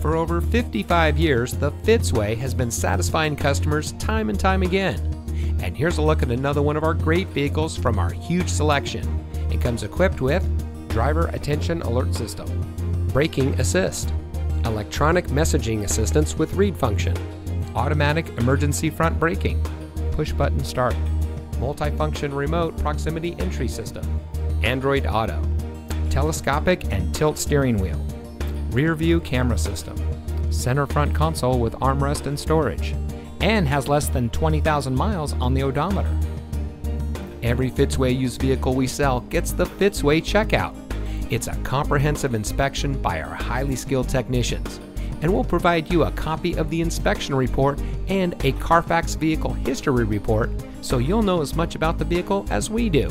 For over 55 years, the Fitzway has been satisfying customers time and time again. And here's a look at another one of our great vehicles from our huge selection. It comes equipped with Driver Attention Alert System, Braking Assist, Electronic Messaging Assistance with Read Function, Automatic Emergency Front Braking, Push Button Start, Multifunction Remote Proximity Entry System, Android Auto, Telescopic and Tilt Steering Wheel, Rear View Camera System, Center Front Console with Armrest and Storage, and has less than 20,000 miles on the odometer. Every Fitzway used vehicle we sell gets the Fitzway checkout. It's a comprehensive inspection by our highly skilled technicians, and we'll provide you a copy of the inspection report and a Carfax vehicle history report, so you'll know as much about the vehicle as we do.